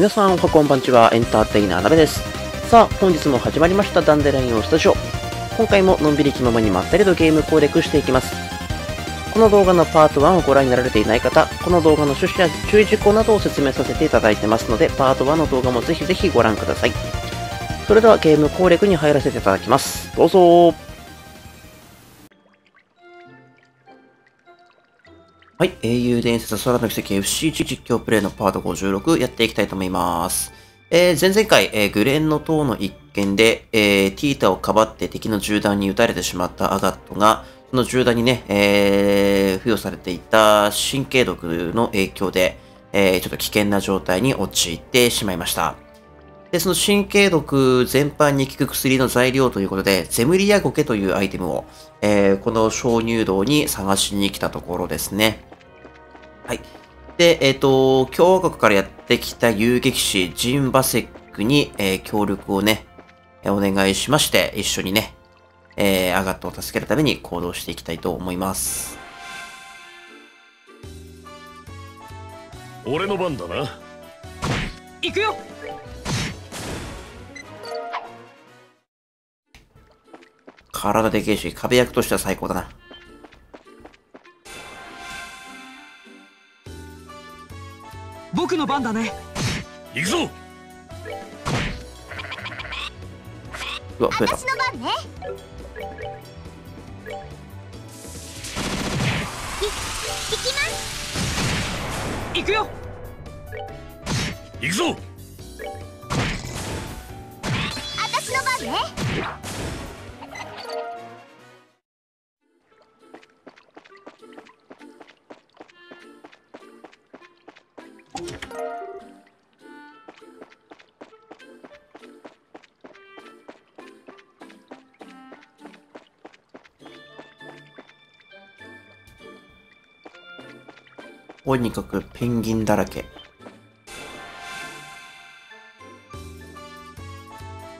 皆さんおはこんばんちは、エンターテイナーなべです。さあ、本日も始まりましたダンデラインオンスタジオ。今回ものんびり気ままにまったりとゲーム攻略していきます。この動画のパート1をご覧になられていない方、この動画の趣旨や注意事項などを説明させていただいてますので、パート1の動画もぜひぜひご覧ください。それではゲーム攻略に入らせていただきます。どうぞー。はい、英雄伝説空の奇跡 FC1 実況プレイのパート56やっていきたいと思います。前々回、グレンの塔の一件で、ティータをかばって敵の銃弾に撃たれてしまったアガットが、その銃弾にね、付与されていた神経毒の影響で、ちょっと危険な状態に陥ってしまいました。で、その神経毒全般に効く薬の材料ということで、ゼムリアゴケというアイテムを、この鍾乳洞に探しに来たところですね。はい。で、共和国からやってきた遊撃士、ジン・バセックに、協力をね、お願いしまして、一緒にね、アガットを助けるために行動していきたいと思います。俺の番だな。行くよ。体でけえし、壁役としては最高だな。僕の番だね。行くぞ。うわ、増えた。私の番ね。行きます。行くよ。行くぞ。私の番ね。とにかくペンギンだらけ。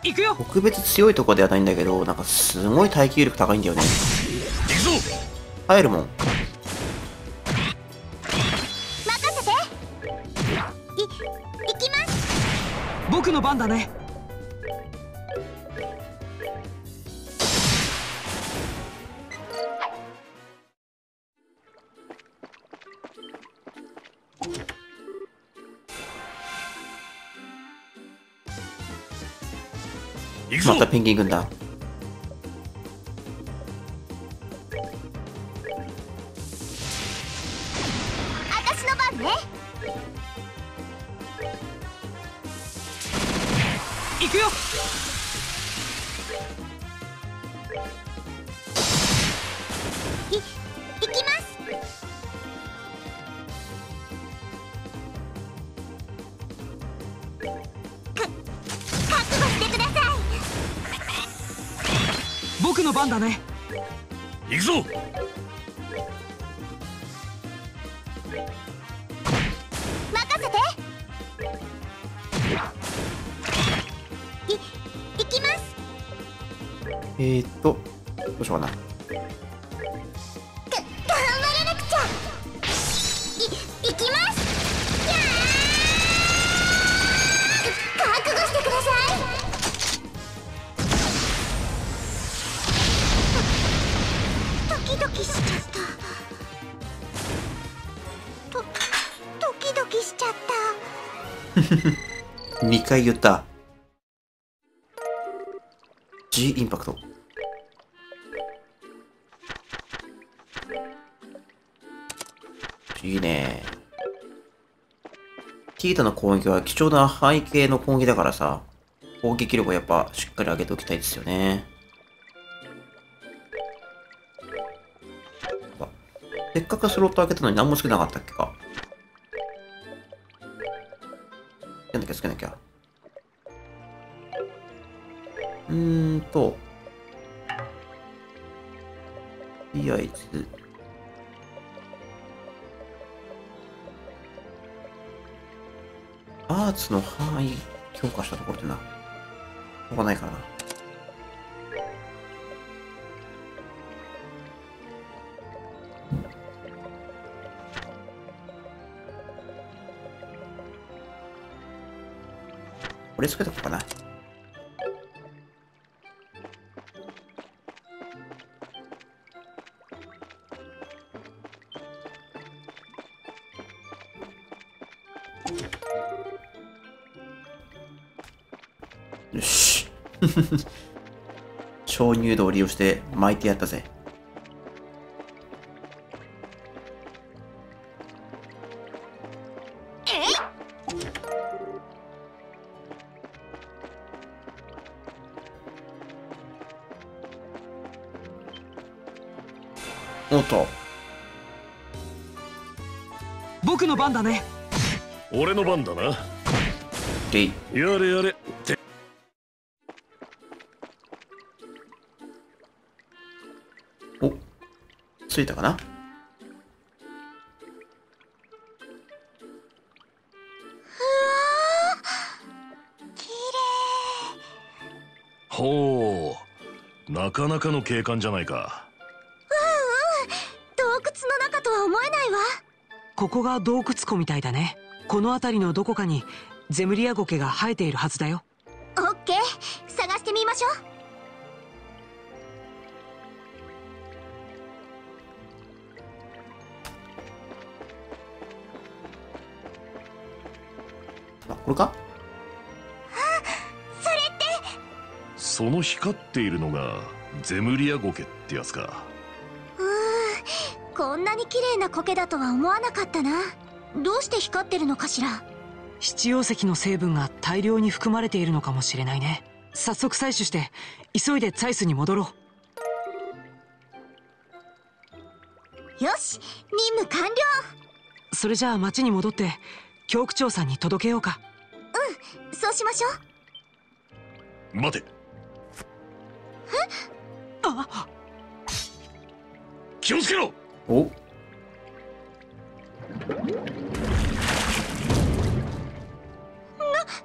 行くよ。特別強いとこではないんだけど、なんかすごい耐久力高いんだよね。入るもん。任せて。行きます。僕の番だね。またペンギン軍だ。私の番ね。行くよ。行きます。僕の番だね。行くぞ。任せて。行きます。どうしようかな。頑張らなくちゃ。行きます。やー！覚悟してください。ドキドキしちゃった2回言った。 G インパクト。いいね。ティータの攻撃は貴重な背景の攻撃だからさ、攻撃力をやっぱしっかり上げておきたいですよね。せっかくスロット開けたのに何もつけなかったっけか。つけなきゃ。とりあえず。アーツの範囲強化したところってな。ここないからな。これつけとこうかな。よし。鍾乳洞を利用して巻いてやったぜ。おっと、僕の番だね。俺の番だな。やれやれ。お、ついたかな。きれい。ほう、なかなかの景観じゃないか。ここが洞窟湖みたいだね。この辺りのどこかにゼムリアゴケが生えているはずだよ。オッケー、探してみましょう。あ、これか。あ、それってその光っているのがゼムリアゴケってやつか。こんなに綺麗な苔だとは思わなかったな。どうして光ってるのかしら。七葉石の成分が大量に含まれているのかもしれないね。早速採取して急いでツァイスに戻ろう。よし、任務完了。それじゃあ町に戻って教区長さんに届けようか。うん、そうしましょう。待て。え？あ、気をつけろ。お、何あ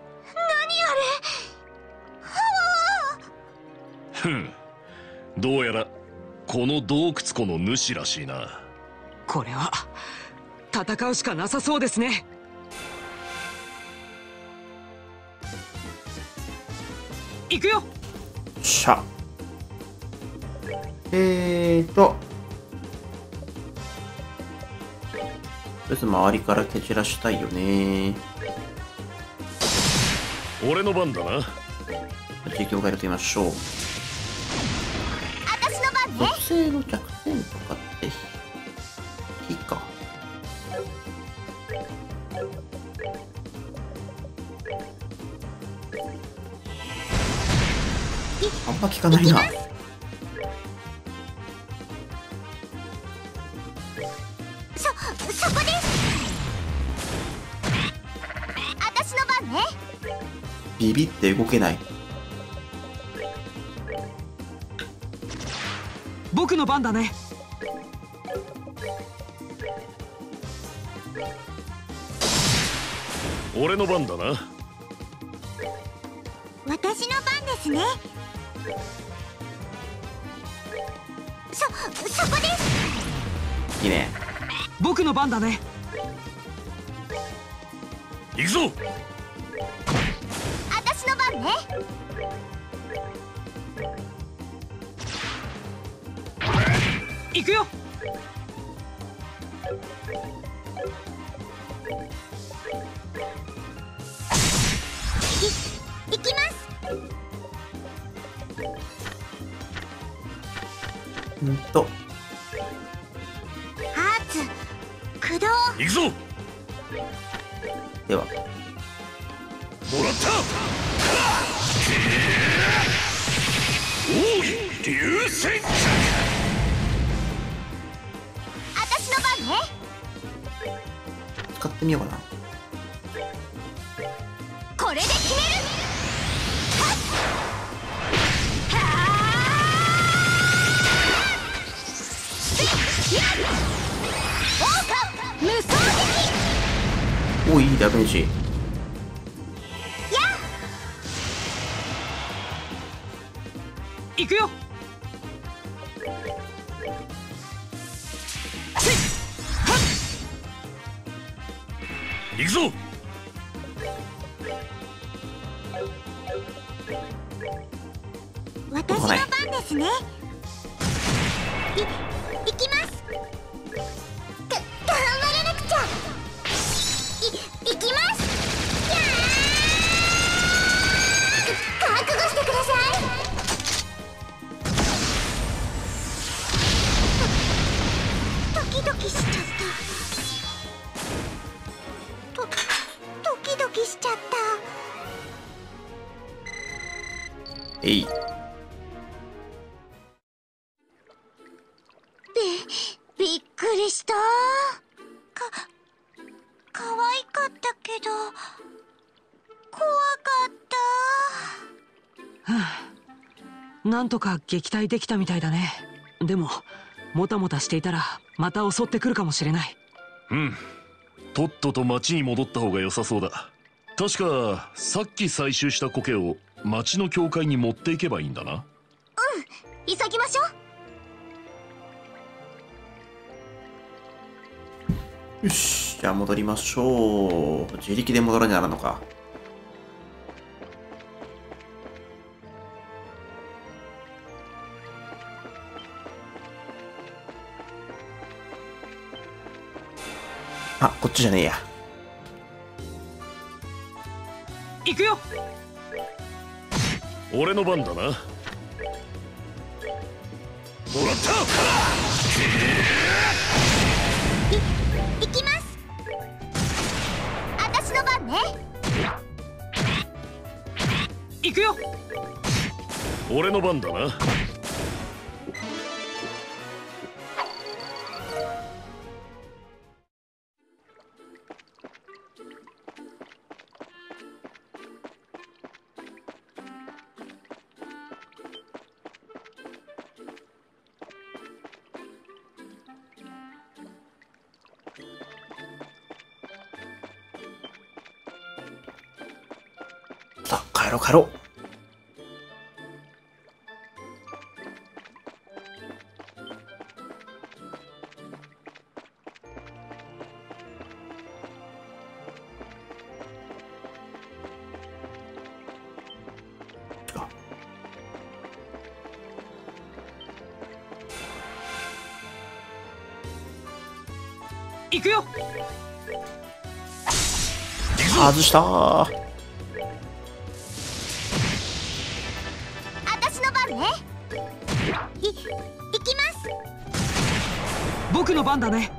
れ。ふん、どうやらこの洞窟湖の主らしいな。これは戦うしかなさそうですね。行くよ。しゃ、とりあえず周りから蹴散らしたいよね。俺の番だな。実況変えると言いましょう。私の番ね。属性の弱点とかって火か。あんま効かないな。ビビって動けない。僕の番だね。俺の番だな。私の番ですね。そこです。いいね。僕の番だね。行くぞ。行くよ。行きます。ハーツ駆動。行くぞ。ではもらった。おい、流星着。私の番ね。使ってみようかな。これで決める。おい、いいダメージ。行くよ。行くぞ。私の番ですね。いきます。頑張らなくちゃ。いきます。やあ！覚悟してください。ドキドキしちゃった。ドキドキしちゃった。えい。びっくりした。かわいかったけど怖かった。なんとか撃退できたみたいだね。でももたもたしていたらまた襲ってくるかもしれない。とっとと町に戻った方が良さそうだ。確かさっき採集した苔を町の教会に持っていけばいいんだな。急ぎましょう。よし、じゃあ戻りましょう。自力で戻らにならんのか。あ、こっちじゃねえや。行くよ。俺の番だな。もらった。行きます。私の番ね。行くよ。俺の番だな。帰ろう。行くよ。外したー。僕の番だね。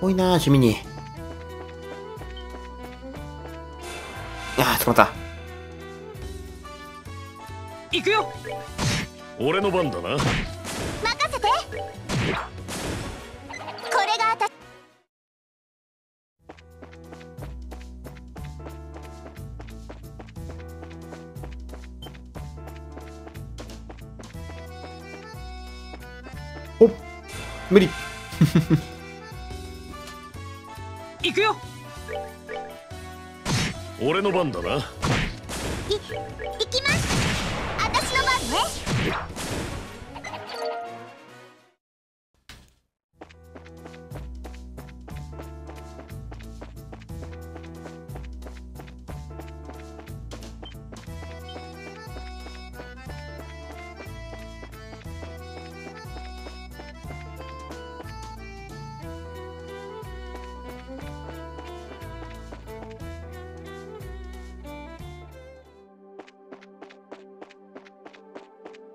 多いなあ、地味に。行くよ。俺の番だな。任せて。これが私。おっ、無理。行くよ。俺の番だな。行きます。私の番ね。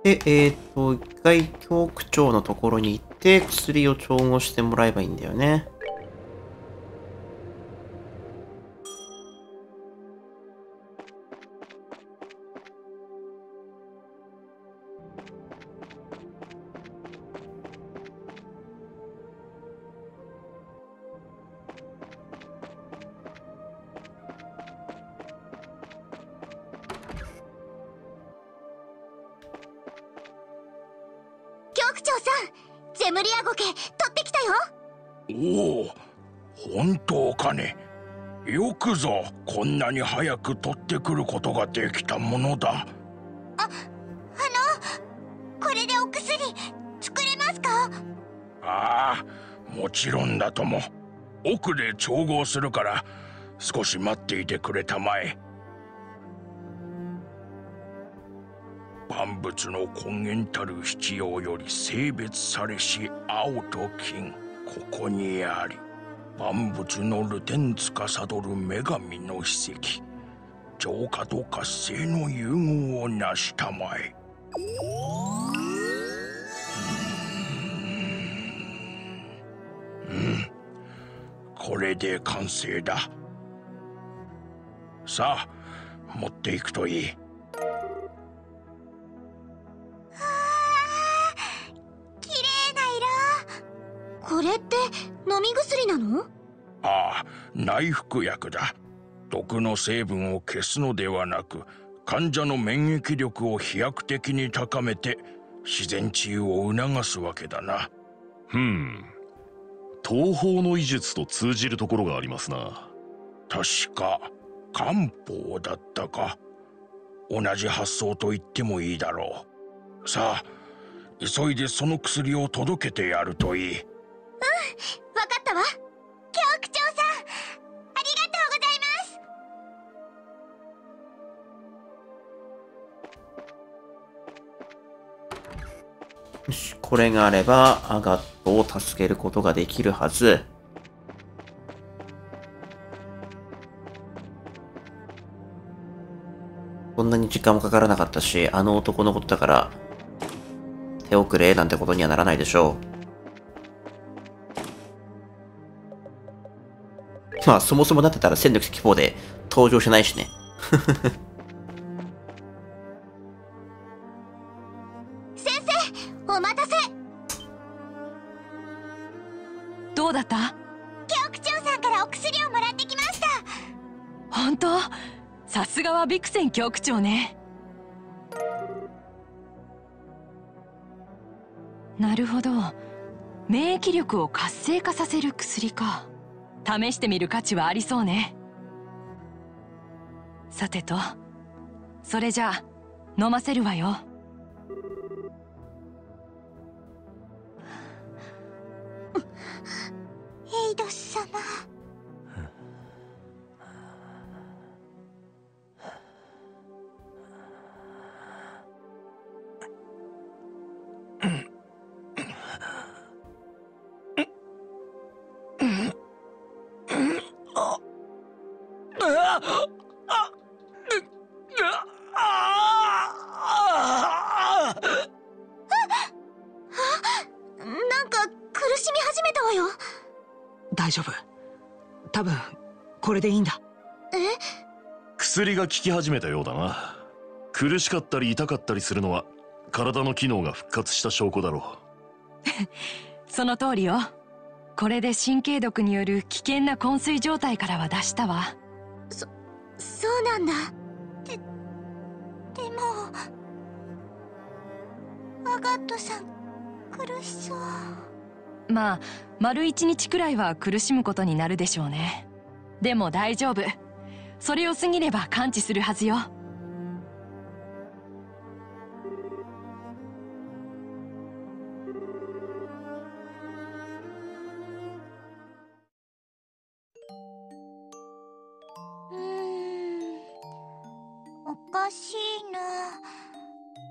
で、一回教区長のところに行って薬を調合してもらえばいいんだよね。長さん、ゼムリアゴケ取ってきたよ。おお、本当かね。よくぞこんなに早く取ってくることができたものだ。これでお薬作れますか？ああ、もちろんだとも。奥で調合するから少し待っていてくれたまえ。万物の根源たる必要より性別されし青と金、ここにあり。万物の流転つかさどる女神の秘跡、浄化と活性の融合を成したまえ。これで完成だ。さあ、持っていくといい。これって飲み薬なの？ああ、内服薬だ。毒の成分を消すのではなく、患者の免疫力を飛躍的に高めて自然治癒を促すわけだな。東方の医術と通じるところがありますな。確か漢方だったか。同じ発想と言ってもいいだろう。さあ、急いでその薬を届けてやるといい。わかったわ。局長さん、ありがとうございます。よし、これがあればアガットを助けることができるはず。こんなに時間もかからなかったし、あの男のことだから手遅れなんてことにはならないでしょう。まあ、そもそもだってたら戦力4で登場しないしね。先生、お待たせ。どうだった？局長さんからお薬をもらってきました。本当？さすがはビクセン局長ね。なるほど、免疫力を活性化させる薬か。試してみる価値はありそうね。さてと、それじゃあ飲ませるわよ。エイドス様。でいいんだ。薬が効き始めたようだな。苦しかったり痛かったりするのは体の機能が復活した証拠だろう。その通りよ。これで神経毒による危険な昏睡状態からは脱したわ。そうなんだ。でもアガットさん苦しそう。まあ、丸一日くらいは苦しむことになるでしょうね。でも大丈夫。それを過ぎれば完治するはずよ。おかしいな。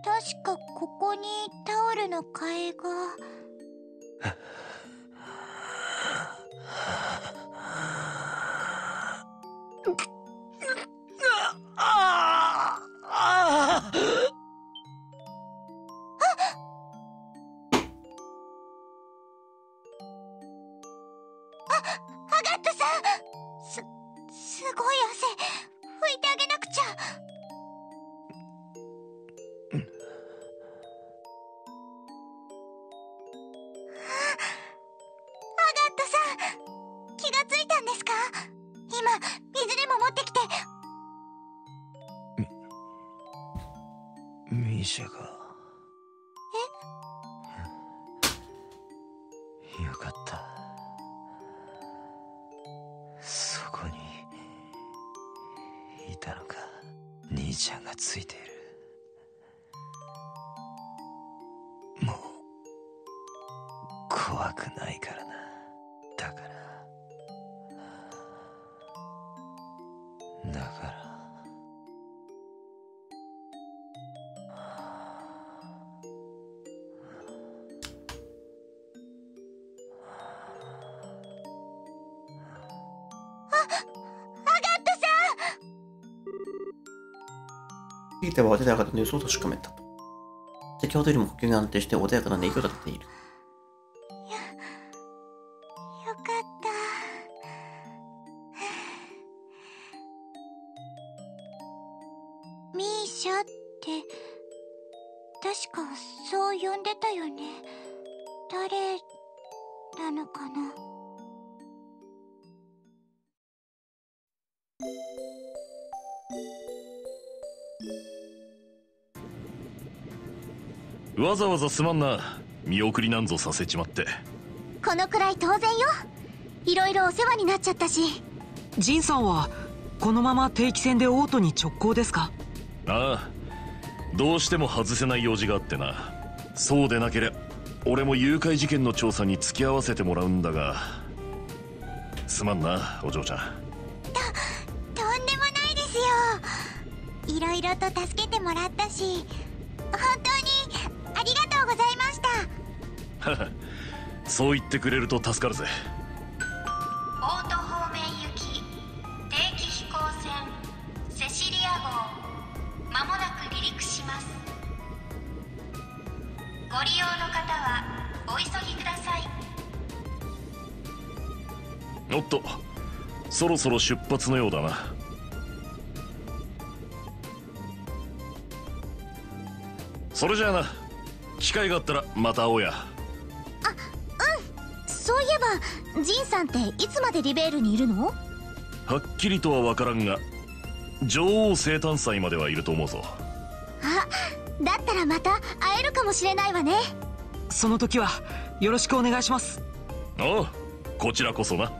確かここにタオルの替えが。ちゃんがついている。もう怖くないからな。だからヒータは手で上がったニュースを確かめたと。先ほどよりも呼吸が安定して穏やかな音色が立っている。よかった。ミーシャって確かそう呼んでたよね。誰なのかな。わざわざすまんな。見送りなんぞさせちまって。このくらい当然よ。いろいろお世話になっちゃったし。ジンさんはこのまま定期船でオートに直行ですか？ああ、どうしても外せない用事があってな。そうでなければ俺も誘拐事件の調査に付き合わせてもらうんだが。すまんなお嬢ちゃん。とんでもないですよ。いろいろと助けてもらったし、本当にありがとうございました。そう言ってくれると助かるぜ。オート方面行き定期飛行船セシリア号、まもなく離陸します。ご利用の方はお急ぎください。おっと、そろそろ出発のようだな。それじゃあな。機会があったらまた会おうや。あ、うん。そういえばジンさんっていつまでリベールにいるの？はっきりとは分からんが女王生誕祭まではいると思うぞ。あ、だったらまた会えるかもしれないわね。その時はよろしくお願いします。ああ、こちらこそな。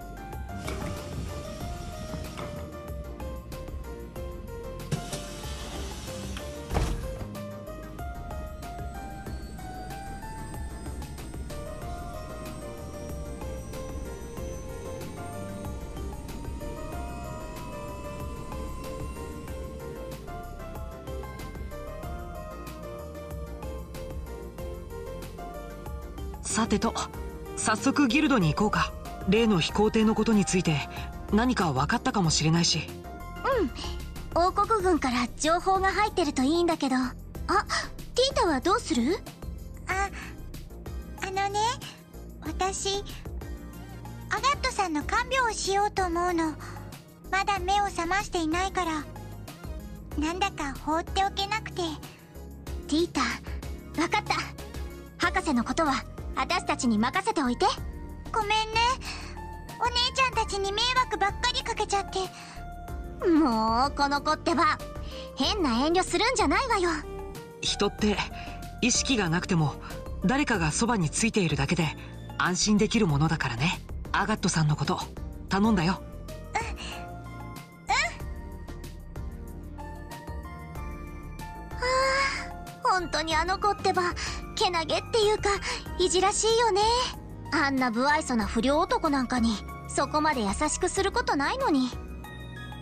さてと、早速ギルドに行こうか。例の飛行艇のことについて何か分かったかもしれないし。うん、王国軍から情報が入ってるといいんだけど。あ、ティータはどうする？あのね、私アガットさんの看病をしようと思うの。まだ目を覚ましていないから、なんだか放っておけなくて。ティータ、分かった。博士のことは私たちに任せておいて。ごめんね、お姉ちゃんたちに迷惑ばっかりかけちゃって。もうこの子ってば、変な遠慮するんじゃないわよ。人って意識がなくても誰かがそばについているだけで安心できるものだからね。アガットさんのこと頼んだよ。本当にあの子ってば、けなげっていうかいじらしいよね。あんな不愛想な不良男なんかにそこまで優しくすることないのに。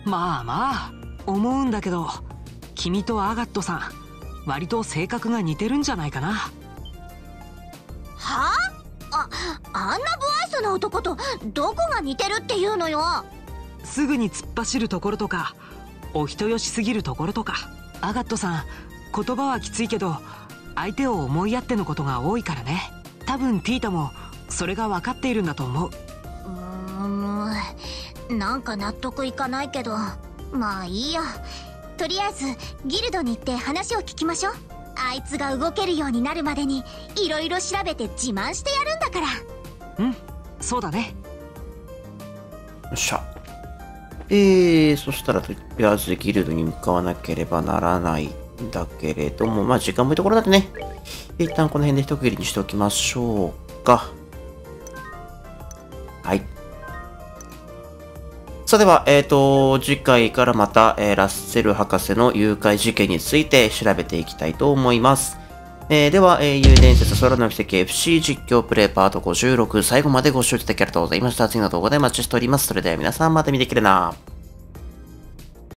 まあまあ思うんだけど、君とアガットさん割と性格が似てるんじゃないかな。はあ？あんな不愛想な男とどこが似てるっていうのよ。すぐに突っ走るところとかお人よしすぎるところとか。アガットさん言葉はきついけど相手を思いやってのことが多いからね。多分ティータもそれが分かっているんだと思う。なんか納得いかないけど、まあいいや。とりあえずギルドに行って話を聞きましょう。あいつが動けるようになるまでにいろいろ調べて自慢してやるんだから。うん、そうだね。よっしゃ。そしたらとりあえずギルドに向かわなければならないだけれども、まあ時間もいいところだってね。一旦この辺で一区切りにしておきましょうか。はい。さあでは、次回からまた、ラッセル博士の誘拐事件について調べていきたいと思います。では、幽伝説空の奇跡 FC 実況プレイパート56、最後までご視聴いただきありがとうございました。次の動画でお待ちしております。それでは皆さんまた見てくれな。